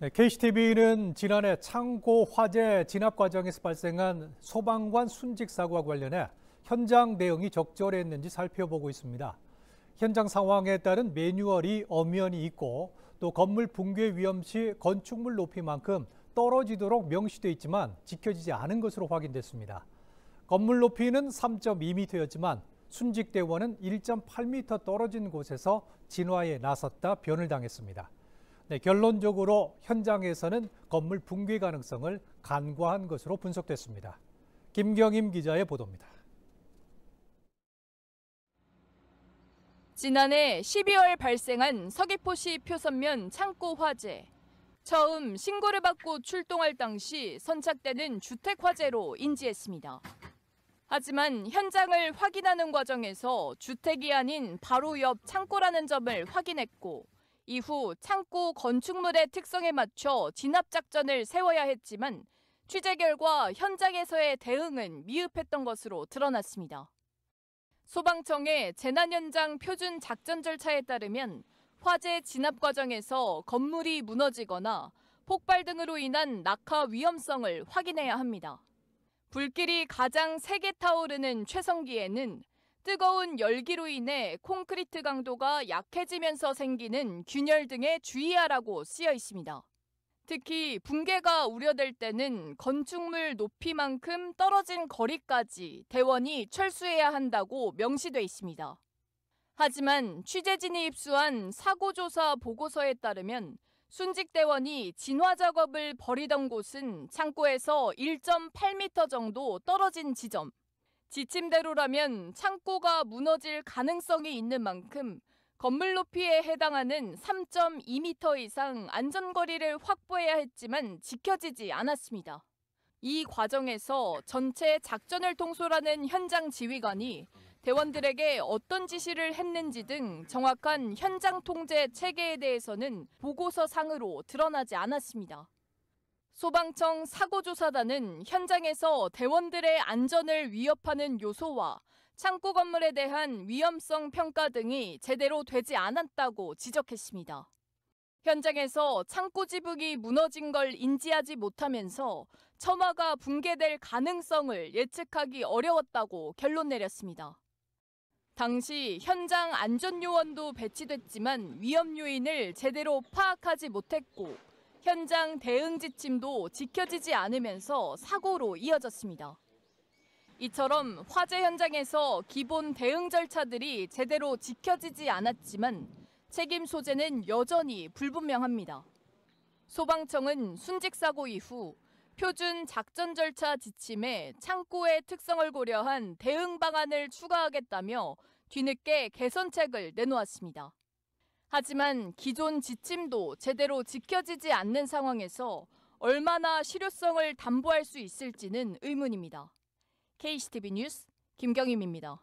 네, KCTV는 지난해 창고 화재 진압 과정에서 발생한 소방관 순직 사고와 관련해 현장 대응이 적절했는지 살펴보고 있습니다. 현장 상황에 따른 매뉴얼이 엄연히 있고 또 건물 붕괴 위험 시 건축물 높이만큼 떨어지도록 명시돼 있지만 지켜지지 않은 것으로 확인됐습니다. 건물 높이는 3.2m였지만 순직 대원은 1.8m 떨어진 곳에서 진화에 나섰다 변을 당했습니다. 네, 결론적으로 현장에서는 건물 붕괴 가능성을 간과한 것으로 분석됐습니다. 김경임 기자의 보도입니다. 지난해 12월 발생한 서귀포시 표선면 창고 화재. 처음 신고를 받고 출동할 당시 선착되는 주택 화재로 인지했습니다. 하지만 현장을 확인하는 과정에서 주택이 아닌 바로 옆 창고라는 점을 확인했고 이후 창고 건축물의 특성에 맞춰 진압 작전을 세워야 했지만 취재 결과 현장에서의 대응은 미흡했던 것으로 드러났습니다. 소방청의 재난 현장 표준 작전 절차에 따르면 화재 진압 과정에서 건물이 무너지거나 폭발 등으로 인한 낙하 위험성을 확인해야 합니다. 불길이 가장 세게 타오르는 최성기에는 뜨거운 열기로 인해 콘크리트 강도가 약해지면서 생기는 균열 등에 주의하라고 쓰여 있습니다. 특히 붕괴가 우려될 때는 건축물 높이만큼 떨어진 거리까지 대원이 철수해야 한다고 명시돼 있습니다. 하지만 취재진이 입수한 사고조사 보고서에 따르면 순직 대원이 진화 작업을 벌이던 곳은 창고에서 1.8m 정도 떨어진 지점. 지침대로라면 창고가 무너질 가능성이 있는 만큼 건물 높이에 해당하는 3.2m 이상 안전거리를 확보해야 했지만 지켜지지 않았습니다. 이 과정에서 전체 작전을 통솔하는 현장 지휘관이 대원들에게 어떤 지시를 했는지 등 정확한 현장 통제 체계에 대해서는 보고서상으로 드러나지 않았습니다. 소방청 사고조사단은 현장에서 대원들의 안전을 위협하는 요소와 창고 건물에 대한 위험성 평가 등이 제대로 되지 않았다고 지적했습니다. 현장에서 창고 지붕이 무너진 걸 인지하지 못하면서 처마가 붕괴될 가능성을 예측하기 어려웠다고 결론 내렸습니다. 당시 현장 안전요원도 배치됐지만 위험 요인을 제대로 파악하지 못했고 현장 대응 지침도 지켜지지 않으면서 사고로 이어졌습니다. 이처럼 화재 현장에서 기본 대응 절차들이 제대로 지켜지지 않았지만 책임 소재는 여전히 불분명합니다. 소방청은 순직 사고 이후 표준 작전 절차 지침에 창고의 특성을 고려한 대응 방안을 추가하겠다며 뒤늦게 개선책을 내놓았습니다. 하지만 기존 지침도 제대로 지켜지지 않는 상황에서 얼마나 실효성을 담보할 수 있을지는 의문입니다. KCTV 뉴스 김경임입니다.